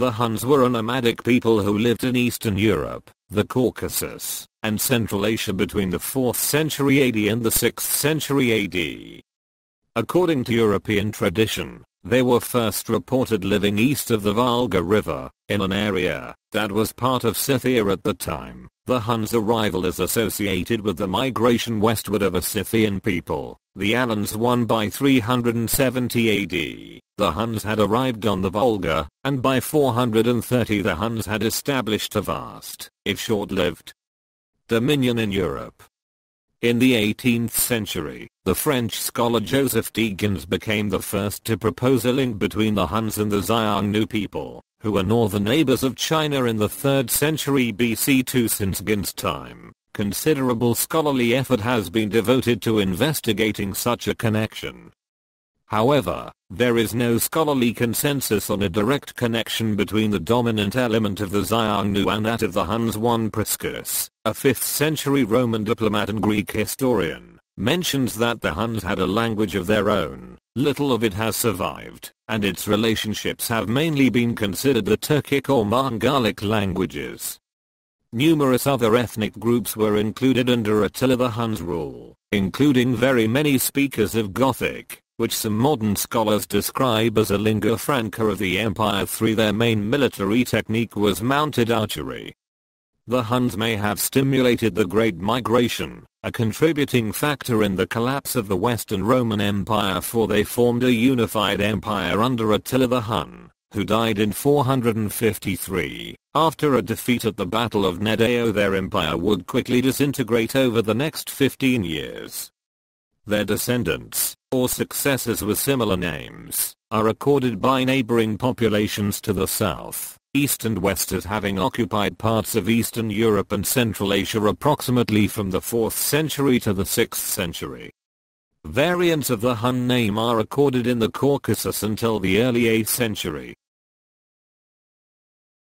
The Huns were a nomadic people who lived in Eastern Europe, the Caucasus, and Central Asia between the 4th century AD and the 6th century AD. According to European tradition, they were first reported living east of the Volga River, in an area that was part of Scythia at the time. The Huns' arrival is associated with the migration westward of a Scythian people, the Alans. 1 by 370 AD, the Huns had arrived on the Volga, and by 430 the Huns had established a vast, if short-lived, dominion in Europe. In the 18th century, the French scholar Joseph de Guignes became the first to propose a link between the Huns and the Xiongnu people, who were northern neighbors of China in the 3rd century BC. Since Guignes' time, considerable scholarly effort has been devoted to investigating such a connection. However, there is no scholarly consensus on a direct connection between the dominant element of the Xiongnu and that of the Huns. 1 Priscus, a 5th century Roman diplomat and Greek historian, mentions that the Huns had a language of their own. Little of it has survived, and its relationships have mainly been considered the Turkic or Mongolic languages. Numerous other ethnic groups were included under Attila the Hun's rule, including very many speakers of Gothic, which some modern scholars describe as a lingua franca of the empire. 3 Their main military technique was mounted archery. The Huns may have stimulated the Great Migration, a contributing factor in the collapse of the Western Roman Empire, for they formed a unified empire under Attila the Hun, who died in 453. After a defeat at the Battle of Nedao, their empire would quickly disintegrate over the next 15 years. Their descendants, or successors with similar names, are recorded by neighboring populations to the south, east and west as having occupied parts of Eastern Europe and Central Asia approximately from the 4th century to the 6th century. Variants of the Hun name are recorded in the Caucasus until the early 8th century,